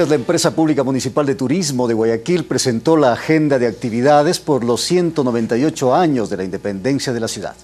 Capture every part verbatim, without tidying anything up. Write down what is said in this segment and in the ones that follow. La empresa pública municipal de turismo de Guayaquil presentó la agenda de actividades por los ciento noventa y ocho años de la independencia de la ciudad.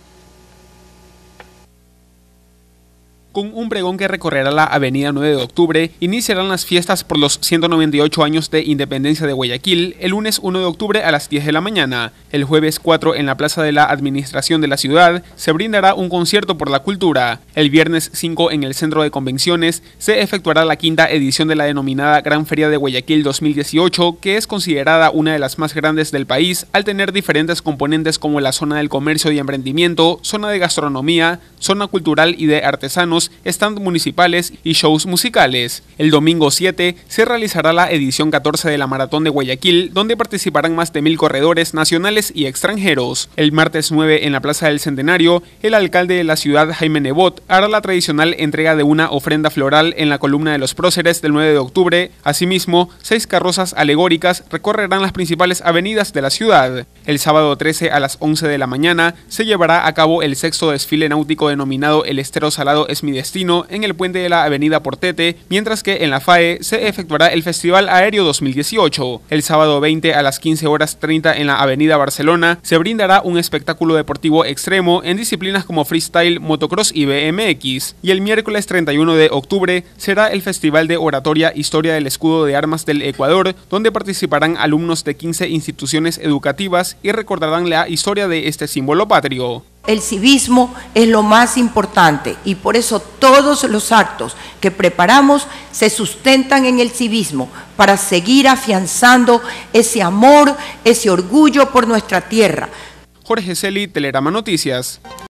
Con un pregón que recorrerá la avenida nueve de octubre, iniciarán las fiestas por los ciento noventa y ocho años de independencia de Guayaquil el lunes uno de octubre a las diez de la mañana. El jueves cuatro en la Plaza de la Administración de la Ciudad se brindará un concierto por la cultura. El viernes cinco en el Centro de Convenciones se efectuará la quinta edición de la denominada Gran Feria de Guayaquil dos mil dieciocho, que es considerada una de las más grandes del país al tener diferentes componentes como la zona del comercio y emprendimiento, zona de gastronomía, zona cultural y de artesanos, stand municipales y shows musicales. El domingo siete se realizará la edición catorce de la Maratón de Guayaquil, donde participarán más de mil corredores nacionales y extranjeros. El martes nueve en la Plaza del Centenario, el alcalde de la ciudad, Jaime Nebot, hará la tradicional entrega de una ofrenda floral en la columna de los próceres del nueve de octubre. Asimismo, seis carrozas alegóricas recorrerán las principales avenidas de la ciudad. El sábado trece a las once de la mañana se llevará a cabo el sexto desfile náutico denominado el Estero Salado Esmeralda Mi Destino en el puente de la avenida Portete, mientras que en la F A E se efectuará el Festival Aéreo dos mil dieciocho. El sábado veinte a las quince horas treinta en la avenida Barcelona se brindará un espectáculo deportivo extremo en disciplinas como freestyle, motocross y B M X. Y el miércoles treinta y uno de octubre será el Festival de Oratoria Historia del Escudo de Armas del Ecuador, donde participarán alumnos de quince instituciones educativas y recordarán la historia de este símbolo patrio. El civismo es lo más importante y por eso todos los actos que preparamos se sustentan en el civismo para seguir afianzando ese amor, ese orgullo por nuestra tierra. Jorge Celi, Telerama Noticias.